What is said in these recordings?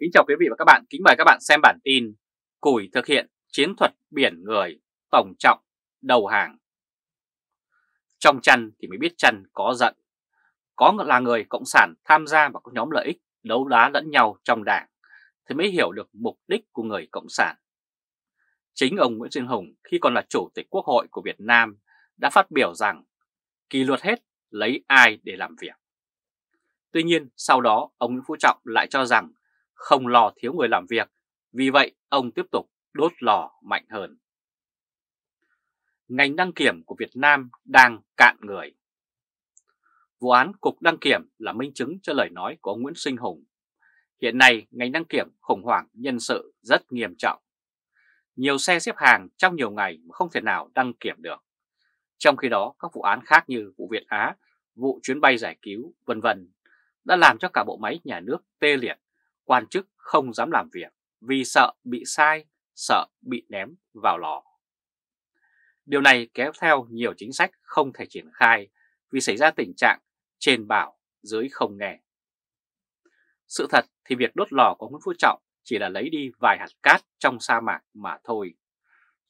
Kính chào quý vị và các bạn, kính mời các bạn xem bản tin Củi thực hiện chiến thuật biển người, Tổng Trọng đầu hàng. Trong chăn thì mới biết chăn có giận. Có là người Cộng sản tham gia vào các nhóm lợi ích đấu đá lẫn nhau trong đảng thì mới hiểu được mục đích của người Cộng sản. Chính ông Nguyễn Sinh Hùng khi còn là Chủ tịch Quốc hội của Việt Nam đã phát biểu rằng kỷ luật hết, lấy ai để làm việc. Tuy nhiên sau đó ông Nguyễn Phú Trọng lại cho rằng không lo thiếu người làm việc, vì vậy ông tiếp tục đốt lò mạnh hơn. Ngành đăng kiểm của Việt Nam đang cạn người. Vụ án Cục Đăng Kiểm là minh chứng cho lời nói của ông Nguyễn Sinh Hùng. Hiện nay ngành đăng kiểm khủng hoảng nhân sự rất nghiêm trọng. Nhiều xe xếp hàng trong nhiều ngày mà không thể nào đăng kiểm được. Trong khi đó các vụ án khác như vụ Việt Á, vụ chuyến bay giải cứu vân vân đã làm cho cả bộ máy nhà nước tê liệt, quan chức không dám làm việc vì sợ bị sai, sợ bị ném vào lò. Điều này kéo theo nhiều chính sách không thể triển khai vì xảy ra tình trạng trên bảo dưới không nghe. Sự thật thì việc đốt lò của Nguyễn Phú Trọng chỉ là lấy đi vài hạt cát trong sa mạc mà thôi.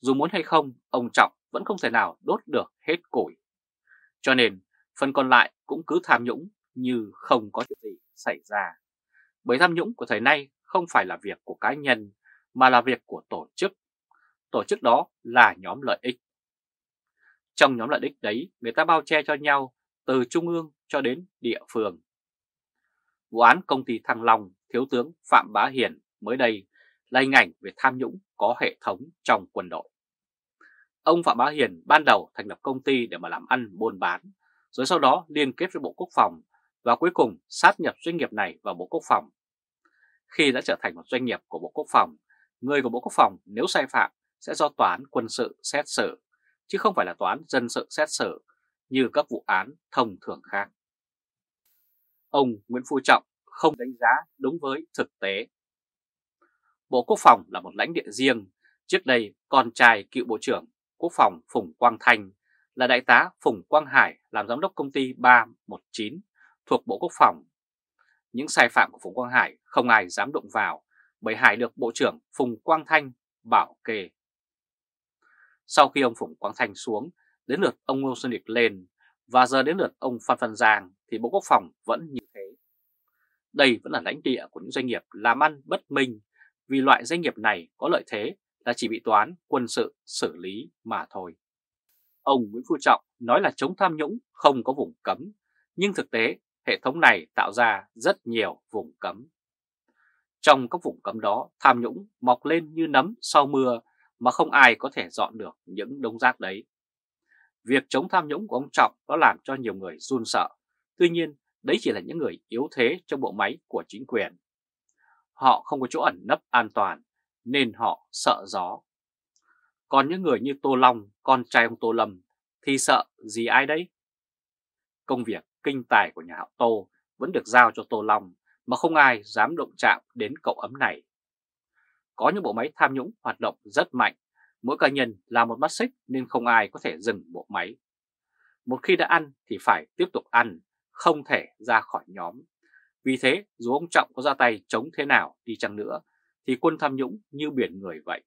Dù muốn hay không, ông Trọng vẫn không thể nào đốt được hết củi. Cho nên phần còn lại cũng cứ tham nhũng như không có chuyện gì xảy ra. Bởi tham nhũng của thời nay không phải là việc của cá nhân mà là việc của tổ chức. Tổ chức đó là nhóm lợi ích. Trong nhóm lợi ích đấy người ta bao che cho nhau từ trung ương cho đến địa phương. Vụ án công ty Thăng Long, Thiếu tướng Phạm Bá Hiển mới đây là hình ảnh về tham nhũng có hệ thống trong quân đội. Ông Phạm Bá Hiển ban đầu thành lập công ty để mà làm ăn buôn bán, rồi sau đó liên kết với Bộ Quốc phòng và cuối cùng sát nhập doanh nghiệp này vào Bộ Quốc phòng. Khi đã trở thành một doanh nghiệp của Bộ Quốc phòng, người của Bộ Quốc phòng nếu sai phạm sẽ do tòa án quân sự xét xử, chứ không phải là tòa án dân sự xét xử như các vụ án thông thường khác. Ông Nguyễn Phú Trọng không đánh giá đúng với thực tế. Bộ Quốc phòng là một lãnh địa riêng. Trước đây, con trai cựu Bộ trưởng Quốc phòng Phùng Quang Thanh là Đại tá Phùng Quang Hải làm giám đốc công ty 319 thuộc Bộ Quốc phòng. Những sai phạm của Phùng Quang Hải không ai dám động vào bởi Hải được Bộ trưởng Phùng Quang Thanh bảo kê. Sau khi ông Phùng Quang Thanh xuống, đến lượt ông Ngô Xuân Lịch lên và giờ đến lượt ông Phan Văn Giang thì Bộ Quốc phòng vẫn như thế. Đây vẫn là lãnh địa của những doanh nghiệp làm ăn bất minh vì loại doanh nghiệp này có lợi thế là chỉ bị tòa án quân sự xử lý mà thôi. Ông Nguyễn Phú Trọng nói là chống tham nhũng không có vùng cấm, nhưng thực tế hệ thống này tạo ra rất nhiều vùng cấm. Trong các vùng cấm đó, tham nhũng mọc lên như nấm sau mưa mà không ai có thể dọn được những đống rác đấy. Việc chống tham nhũng của ông Trọng đã làm cho nhiều người run sợ. Tuy nhiên, đấy chỉ là những người yếu thế trong bộ máy của chính quyền. Họ không có chỗ ẩn nấp an toàn nên họ sợ gió. Còn những người như Tô Long, con trai ông Tô Lâm thì sợ gì ai đấy? Công việc kinh tài của nhà họ Tô vẫn được giao cho Tô Long mà không ai dám động chạm đến cậu ấm này. Có những bộ máy tham nhũng hoạt động rất mạnh, mỗi cá nhân là một mắt xích nên không ai có thể dừng bộ máy. Một khi đã ăn thì phải tiếp tục ăn, không thể ra khỏi nhóm. Vì thế dù ông Trọng có ra tay chống thế nào đi chăng nữa thì quân tham nhũng như biển người vậy,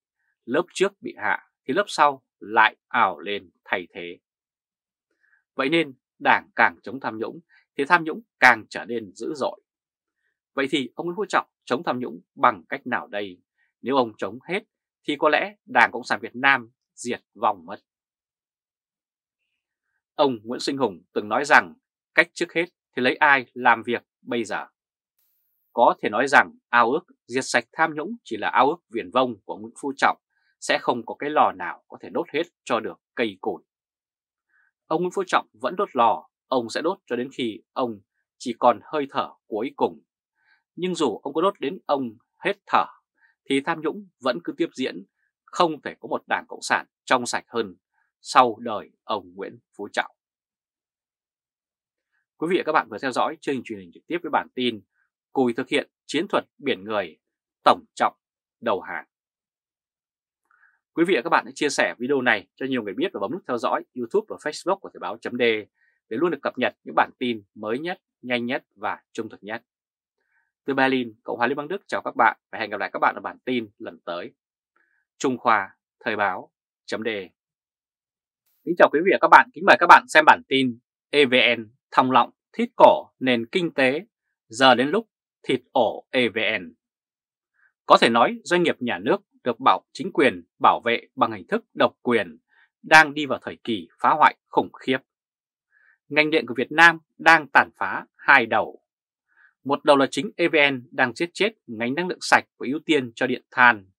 lớp trước bị hạ thì lớp sau lại ào lên thay thế. Vậy nên đảng càng chống tham nhũng thì tham nhũng càng trở nên dữ dội. Vậy thì ông Nguyễn Phú Trọng chống tham nhũng bằng cách nào đây? Nếu ông chống hết thì có lẽ Đảng Cộng sản Việt Nam diệt vong mất. Ông Nguyễn Sinh Hùng từng nói rằng cách trước hết thì lấy ai làm việc bây giờ. Có thể nói rằng ao ước diệt sạch tham nhũng chỉ là ao ước viển vông của Nguyễn Phú Trọng, sẽ không có cái lò nào có thể đốt hết cho được cây củi. Ông Nguyễn Phú Trọng vẫn đốt lò, ông sẽ đốt cho đến khi ông chỉ còn hơi thở cuối cùng. Nhưng dù ông có đốt đến ông hết thở thì tham nhũng vẫn cứ tiếp diễn, không thể có một Đảng Cộng sản trong sạch hơn sau đời ông Nguyễn Phú Trọng. Quý vị và các bạn vừa theo dõi chương trình truyền hình trực tiếp với bản tin Củi thực hiện chiến thuật biển người, Tổng Trọng đầu hàng. Quý vị và các bạn hãy chia sẻ video này cho nhiều người biết và bấm nút theo dõi YouTube và Facebook của Thời báo .de để luôn được cập nhật những bản tin mới nhất, nhanh nhất và trung thực nhất. Từ Berlin, Cộng hòa Liên bang Đức chào các bạn và hẹn gặp lại các bạn ở bản tin lần tới. Trung Khoa, Thời báo .de. Kính chào quý vị và các bạn, kính mời các bạn xem bản tin EVN thòng lọng thít cổ nền kinh tế, giờ đến lúc thịt ổ EVN. Có thể nói doanh nghiệp nhà nước được chính quyền bảo vệ bằng hình thức độc quyền đang đi vào thời kỳ phá hoại khủng khiếp. Ngành điện của Việt Nam đang tàn phá hai đầu. Một đầu là chính EVN đang giết chết ngành năng lượng sạch và ưu tiên cho điện than.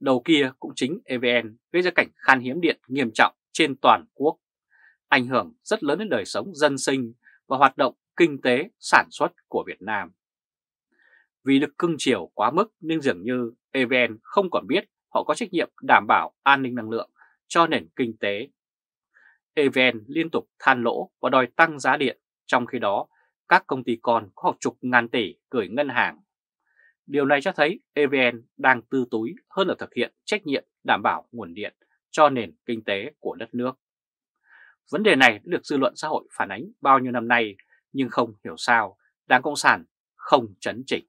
Đầu kia cũng chính EVN gây ra cảnh khan hiếm điện nghiêm trọng trên toàn quốc, ảnh hưởng rất lớn đến đời sống dân sinh và hoạt động kinh tế sản xuất của Việt Nam. Vì được cưng chiều quá mức nên dường như EVN không còn biết họ có trách nhiệm đảm bảo an ninh năng lượng cho nền kinh tế. EVN liên tục than lỗ và đòi tăng giá điện, trong khi đó các công ty con có hàng chục ngàn tỷ gửi ngân hàng. Điều này cho thấy EVN đang tư túi hơn là thực hiện trách nhiệm đảm bảo nguồn điện cho nền kinh tế của đất nước. Vấn đề này đã được dư luận xã hội phản ánh bao nhiêu năm nay, nhưng không hiểu sao Đảng Cộng sản không chấn chỉnh.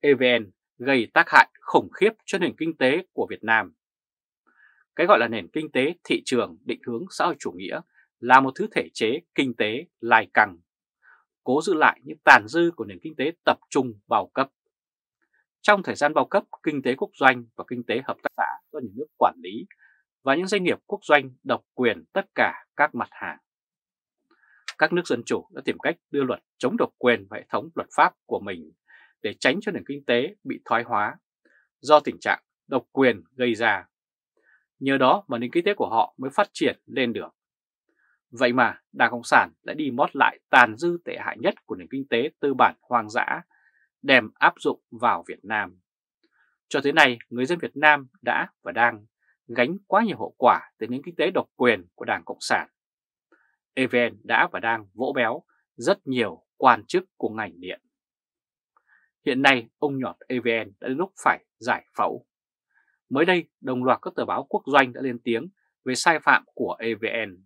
EVN gây tác hại khủng khiếp cho nền kinh tế của Việt Nam. Cái gọi là nền kinh tế thị trường định hướng xã hội chủ nghĩa là một thứ thể chế kinh tế lai căng, cố giữ lại những tàn dư của nền kinh tế tập trung bao cấp. Trong thời gian bao cấp, kinh tế quốc doanh và kinh tế hợp tác xã do nhà nước quản lý và những doanh nghiệp quốc doanh độc quyền tất cả các mặt hàng. Các nước dân chủ đã tìm cách đưa luật chống độc quyền vào hệ thống luật pháp của mình để tránh cho nền kinh tế bị thoái hóa do tình trạng độc quyền gây ra. Nhờ đó mà nền kinh tế của họ mới phát triển lên được. Vậy mà Đảng Cộng sản đã đi mót lại tàn dư tệ hại nhất của nền kinh tế tư bản hoang dã, đem áp dụng vào Việt Nam. Cho tới nay, người dân Việt Nam đã và đang gánh quá nhiều hậu quả từ nền kinh tế độc quyền của Đảng Cộng sản. EVN đã và đang vỗ béo rất nhiều quan chức của ngành điện. Hiện nay, ông nhọt EVN đã đến lúc phải giải phẫu. Mới đây, đồng loạt các tờ báo quốc doanh đã lên tiếng về sai phạm của EVN.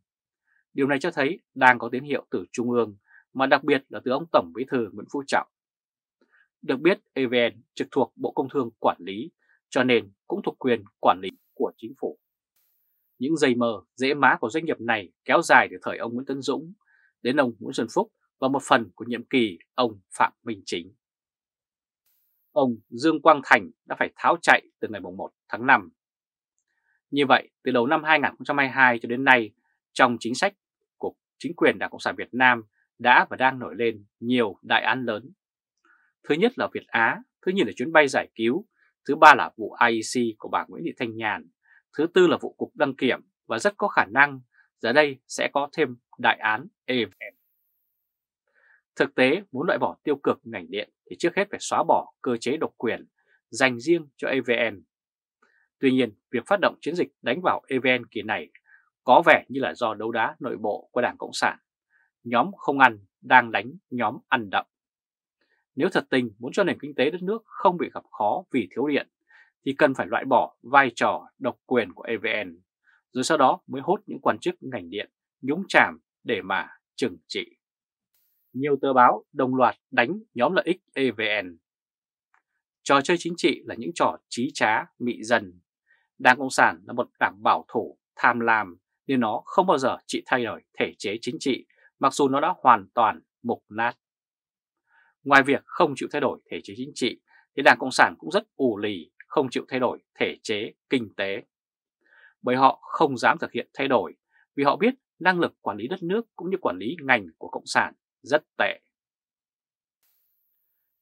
Điều này cho thấy đang có tín hiệu từ Trung ương, mà đặc biệt là từ ông Tổng Bí thư Nguyễn Phú Trọng. Được biết, EVN trực thuộc Bộ Công Thương quản lý, cho nên cũng thuộc quyền quản lý của chính phủ. Những dây mờ dễ má của doanh nghiệp này kéo dài từ thời ông Nguyễn Tấn Dũng đến ông Nguyễn Xuân Phúc và một phần của nhiệm kỳ ông Phạm Minh Chính. Ông Dương Quang Thành đã phải tháo chạy từ ngày 1 tháng 5. Như vậy, từ đầu năm 2022 cho đến nay, trong chính sách của chính quyền Đảng Cộng sản Việt Nam đã và đang nổi lên nhiều đại án lớn. Thứ nhất là Việt Á, thứ nhì là chuyến bay giải cứu, thứ ba là vụ IEC của bà Nguyễn Thị Thanh Nhàn, thứ tư là vụ cục đăng kiểm và rất có khả năng giờ đây sẽ có thêm đại án EVN. Thực tế, muốn loại bỏ tiêu cực ngành điện thì trước hết phải xóa bỏ cơ chế độc quyền dành riêng cho EVN. Tuy nhiên, việc phát động chiến dịch đánh vào EVN kỳ này có vẻ như là do đấu đá nội bộ của Đảng Cộng sản. Nhóm không ăn đang đánh nhóm ăn đậm. Nếu thật tình muốn cho nền kinh tế đất nước không bị gặp khó vì thiếu điện, thì cần phải loại bỏ vai trò độc quyền của EVN, rồi sau đó mới hốt những quan chức ngành điện nhúng chàm để mà trừng trị. Nhiều tờ báo đồng loạt đánh nhóm lợi ích EVN. Trò chơi chính trị là những trò trí trá, mị dân. Đảng Cộng sản là một đảng bảo thủ, tham lam, nên nó không bao giờ chịu thay đổi thể chế chính trị, mặc dù nó đã hoàn toàn mục nát. Ngoài việc không chịu thay đổi thể chế chính trị, thì Đảng Cộng sản cũng rất ù lì, không chịu thay đổi thể chế kinh tế. Bởi họ không dám thực hiện thay đổi, vì họ biết năng lực quản lý đất nước cũng như quản lý ngành của Cộng sản rất tệ.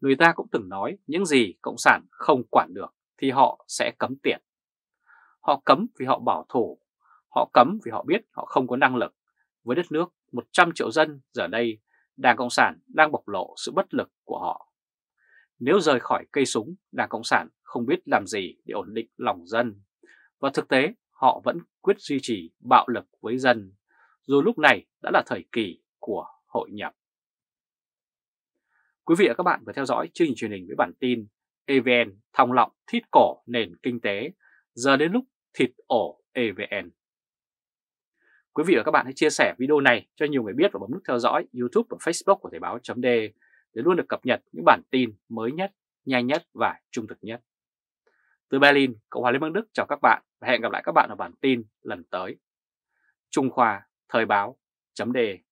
Người ta cũng từng nói những gì Cộng sản không quản được thì họ sẽ cấm tiệt. Họ cấm vì họ bảo thủ, họ cấm vì họ biết họ không có năng lực. Với đất nước 100 triệu dân giờ đây, Đảng Cộng sản đang bộc lộ sự bất lực của họ. Nếu rời khỏi cây súng, Đảng Cộng sản không biết làm gì để ổn định lòng dân. Và thực tế, họ vẫn quyết duy trì bạo lực với dân, dù lúc này đã là thời kỳ của hội nhập. Quý vị và các bạn vừa theo dõi chương trình truyền hình với bản tin EVN thòng lọng thít cổ nền kinh tế, giờ đến lúc thịt ổ EVN. Quý vị và các bạn hãy chia sẻ video này cho nhiều người biết và bấm nút theo dõi YouTube và Facebook của Thời báo .de để luôn được cập nhật những bản tin mới nhất, nhanh nhất và trung thực nhất. Từ Berlin, Cộng hòa Liên bang Đức chào các bạn và hẹn gặp lại các bạn ở bản tin lần tới. Trung Khoa, Thời báo .de